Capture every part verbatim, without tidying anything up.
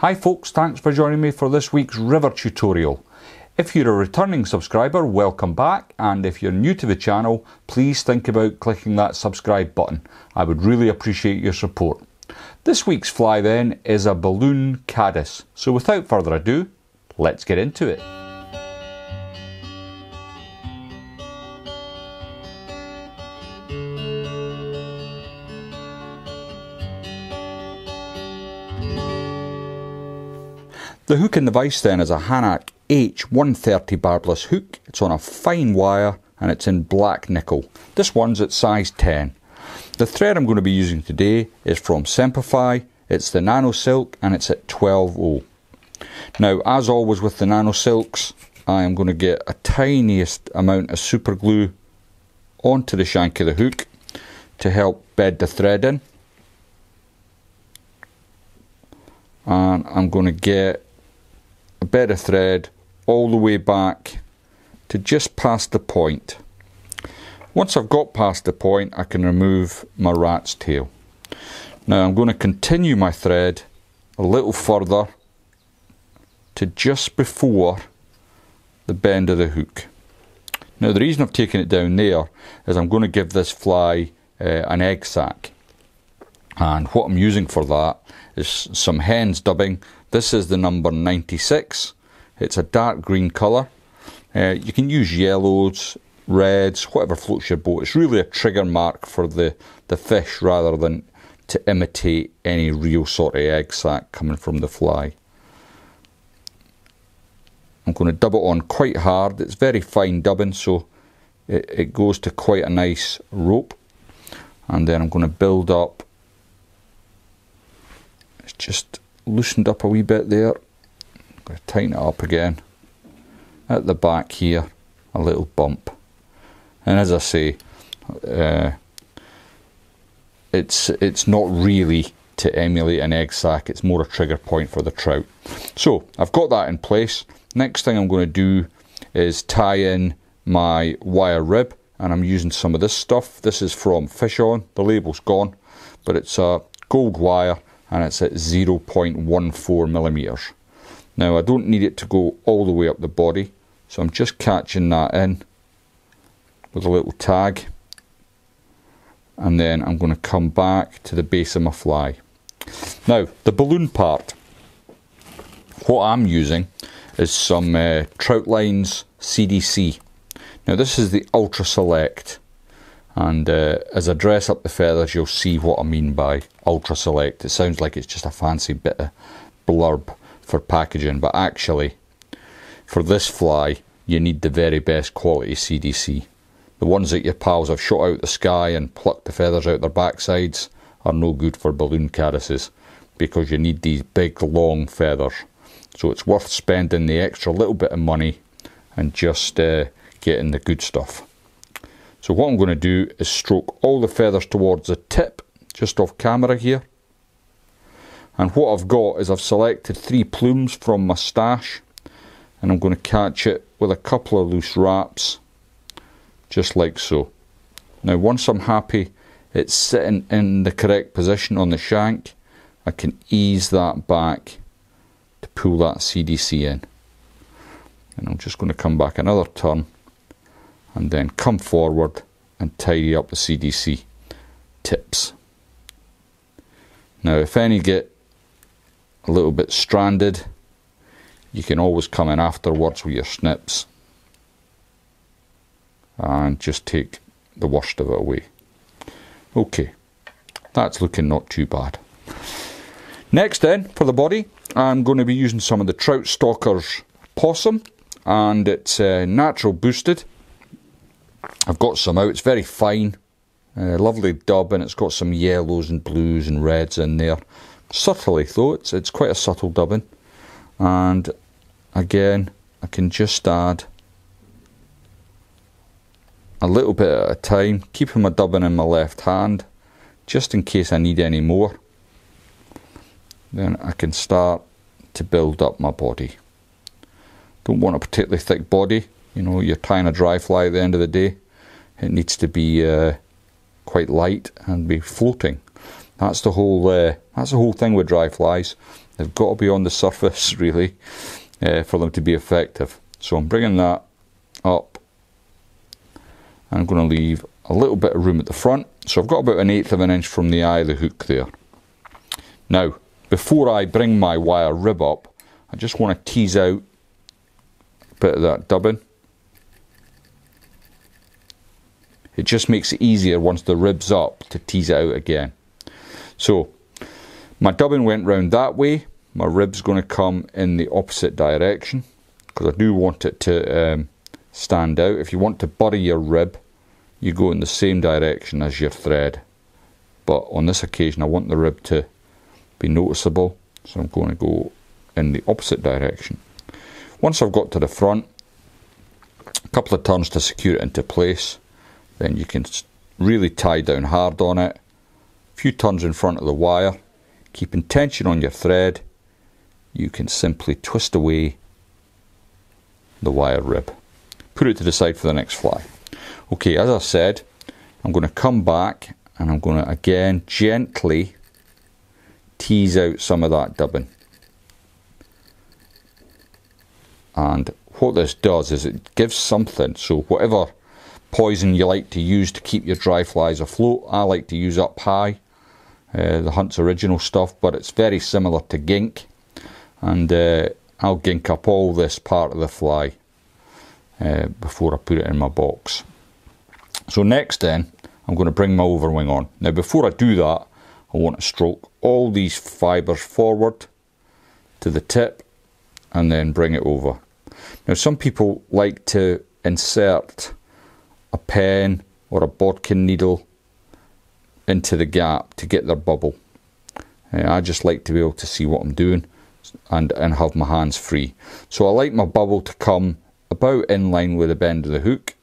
Hi folks, thanks for joining me for this week's river tutorial. If you're a returning subscriber, welcome back, and if you're new to the channel, please think about clicking that subscribe button. I would really appreciate your support. This week's fly then is a balloon caddis, so without further ado, let's get into it. The hook in the vise then is a Hanak H one thirty barbless hook. It's on a fine wire and it's in black nickel. This one's at size ten. The thread I'm going to be using today is from Semperfli. It's the Nano Silk and it's at twelve oh. Now, as always with the Nano Silks, I am going to get a tiniest amount of super glue onto the shank of the hook to help bed the thread in. And I'm going to get a bit of thread all the way back to just past the point. Once I've got past the point, I can remove my rat's tail. Now I'm going to continue my thread a little further to just before the bend of the hook. Now the reason I've taken it down there is I'm going to give this fly uh, an egg sac, and what I'm using for that is some Hends dubbing. This is the number ninety-six. It's a dark green colour. Uh, you can use yellows, reds, whatever floats your boat. It's really a trigger mark for the, the fish rather than to imitate any real sort of egg sac coming from the fly. I'm going to dub it on quite hard. It's very fine dubbing, so it, it goes to quite a nice rope. And then I'm going to build up. It's just loosened up a wee bit there. I'm going to tighten it up again. At the back here, a little bump. And as I say, uh, it's it's not really to emulate an egg sac, it's more a trigger point for the trout. So I've got that in place. Next thing I'm going to do is tie in my wire rib, and I'm using some of this stuff. This is from Fish On, the label's gone, but it's a gold wire, and it's at zero point one four millimeters. Now I don't need it to go all the way up the body, so I'm just catching that in with a little tag, and then I'm going to come back to the base of my fly. Now the balloon part, what I'm using is some uh, Troutline's C D C. Now this is the Ultra Select, and uh, as I dress up the feathers you'll see what I mean by Ultra Select. It sounds like it's just a fancy bit of blurb for packaging, but actually for this fly you need the very best quality C D C. The ones that your pals have shot out the sky and plucked the feathers out their backsides are no good for balloon caddises, because you need these big long feathers. So it's worth spending the extra little bit of money and just uh, getting the good stuff. So what I'm going to do is stroke all the feathers towards the tip, just off camera here. And what I've got is I've selected three plumes from my stash, and I'm going to catch it with a couple of loose wraps, just like so. Now once I'm happy it's sitting in the correct position on the shank, I can ease that back to pull that C D C in. And I'm just going to come back another turn, and then come forward and tidy up the C D C tips. Now if any get a little bit stranded, you can always come in afterwards with your snips and just take the worst of it away. Okay, that's looking not too bad. Next then, for the body, I'm going to be using some of the Troutstalkers Possum, and it's uh, natural boosted. I've got some out. It's very fine, uh, lovely dub, and it's got some yellows and blues and reds in there. Subtly though, it's, it's quite a subtle dubbing. And again, I can just add a little bit at a time, keeping my dubbing in my left hand, just in case I need any more. Then I can start to build up my body. Don't want a particularly thick body. You know, you're tying a dry fly at the end of the day. It needs to be uh, quite light and be floating. That's the whole. Uh, that's the whole thing with dry flies. They've got to be on the surface, really, uh, for them to be effective. So I'm bringing that up. I'm going to leave a little bit of room at the front. So I've got about an eighth of an inch from the eye of the hook there. Now, before I bring my wire rib up, I just want to tease out a bit of that dubbing. It just makes it easier once the rib's up to tease it out again. So, my dubbing went round that way. My rib's going to come in the opposite direction, because I do want it to um, stand out. If you want to bury your rib, you go in the same direction as your thread. But on this occasion, I want the rib to be noticeable, so I'm going to go in the opposite direction. Once I've got to the front, a couple of turns to secure it into place, then you can really tie down hard on it. A few turns in front of the wire, keeping tension on your thread, you can simply twist away the wire rib. Put it to the side for the next fly. Okay, as I said, I'm going to come back and I'm going to again gently tease out some of that dubbing. And what this does is it gives something, so whatever poison you like to use to keep your dry flies afloat, I like to use Up High, uh, the Hunt's original stuff, but it's very similar to gink, and uh, I'll gink up all this part of the fly uh, before I put it in my box. So next then, I'm going to bring my overwing on. Now before I do that, I want to stroke all these fibres forward to the tip and then bring it over. Now some people like to insert a pen or a bodkin needle into the gap to get their bubble. Uh, I just like to be able to see what I'm doing and, and have my hands free. So I like my bubble to come about in line with the bend of the hook,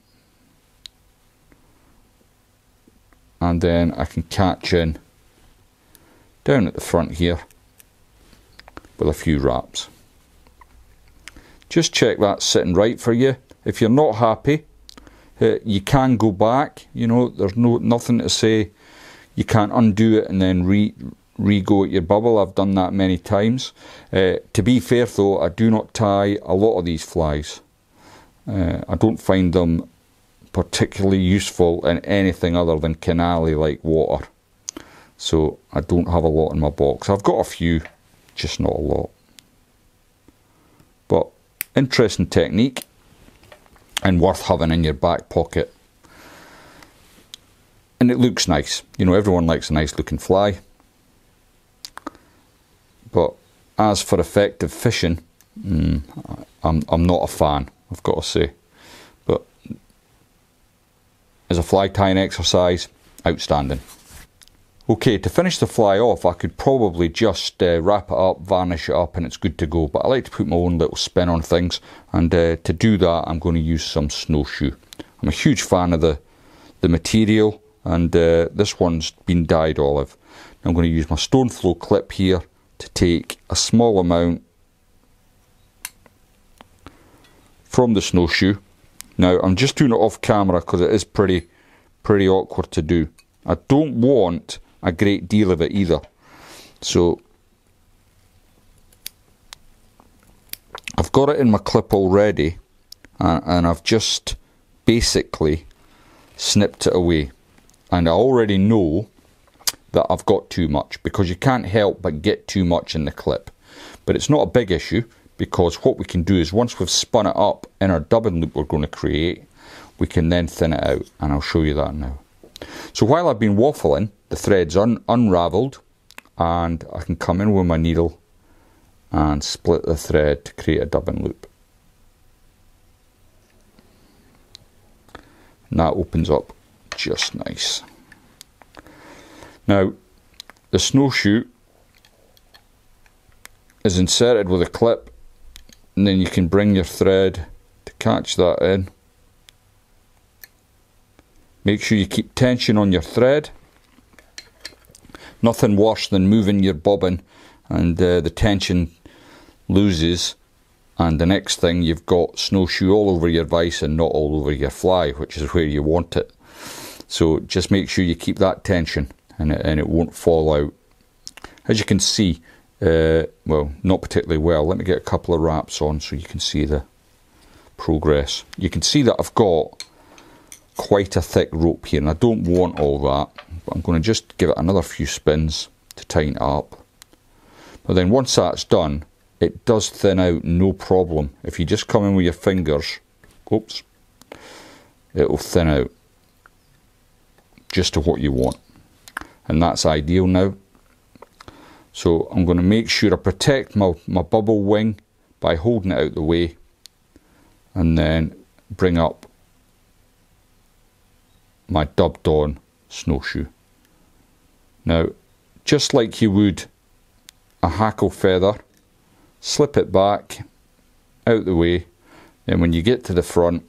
and then I can catch in down at the front here with a few wraps. Just check that's sitting right for you. If you're not happy, uh, you can go back, you know, there's no nothing to say you can't undo it and then re re-go at your bubble. I've done that many times. Uh, to be fair though, I do not tie a lot of these flies. Uh, I don't find them particularly useful in anything other than canally like water. So I don't have a lot in my box. I've got a few, just not a lot. But interesting technique and worth having in your back pocket. And it looks nice. You know, everyone likes a nice looking fly. But as for effective fishing, mm, I'm, I'm not a fan, I've got to say. But as a fly tying exercise, outstanding. Okay, to finish the fly off, I could probably just uh, wrap it up, varnish it up, and it's good to go. But I like to put my own little spin on things, and uh, to do that, I'm going to use some snowshoe. I'm a huge fan of the, the material, and uh, this one's been dyed olive. Now I'm going to use my Stoneflow clip here to take a small amount from the snowshoe. Now, I'm just doing it off camera because it is pretty, pretty awkward to do. I don't want a great deal of it either, so I've got it in my clip already, and, and I've just basically snipped it away, and I already know that I've got too much because you can't help but get too much in the clip. But it's not a big issue, because what we can do is once we've spun it up in our dubbing loop we're going to create, we can then thin it out, and I'll show you that now. So while I've been waffling, the thread's un unravelled, and I can come in with my needle and split the thread to create a dubbing loop. And that opens up just nice. Now, the snowshoe is inserted with a clip, and then you can bring your thread to catch that in. Make sure you keep tension on your thread. Nothing worse than moving your bobbin and uh, the tension loses, and the next thing you've got snowshoe all over your vice and not all over your fly, which is where you want it. So just make sure you keep that tension and it, and it won't fall out. As you can see, uh, well, not particularly well. Let me get a couple of wraps on so you can see the progress. You can see that I've got quite a thick rope here, and I don't want all that, but I'm going to just give it another few spins to tighten it up. But then once that's done, it does thin out no problem. If you just come in with your fingers, oops, it'll thin out just to what you want, and that's ideal now. So I'm going to make sure I protect my, my bubble wing by holding it out the way, and then bring up my dubbed on snowshoe. Now, just like you would a hackle feather, slip it back out the way, and when you get to the front,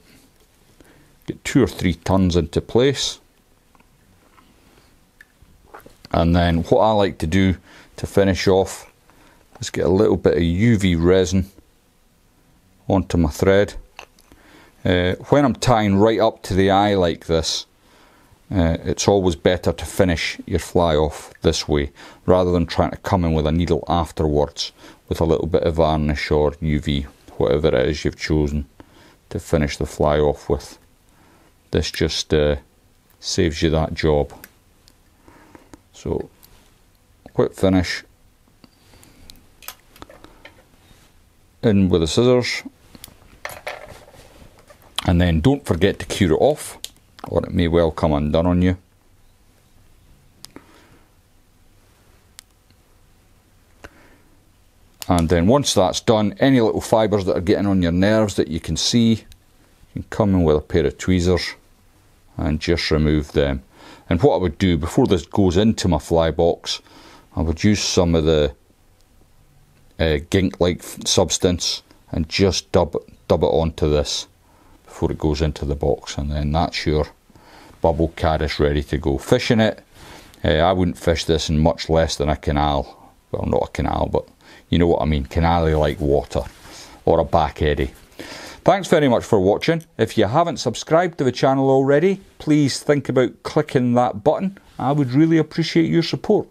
get two or three turns into place. And then what I like to do to finish off is get a little bit of U V resin onto my thread. Uh, when I'm tying right up to the eye like this, uh, it's always better to finish your fly off this way rather than trying to come in with a needle afterwards with a little bit of varnish or U V, whatever it is you've chosen to finish the fly off with. This just uh, saves you that job. So, quick finish, in with the scissors, and then don't forget to cure it off, or it may well come undone on you. And then once that's done, any little fibres that are getting on your nerves that you can see, you can come in with a pair of tweezers and just remove them. And what I would do before this goes into my fly box, I would use some of the uh, gink-like substance and just dub, dub it onto this before it goes into the box, and then that's your bubble caddis ready to go. Fishing it, uh, I wouldn't fish this in much less than a canal. Well, not a canal, but you know what I mean, canally-like water or a back eddy. Thanks very much for watching. If you haven't subscribed to the channel already, please think about clicking that button. I would really appreciate your support.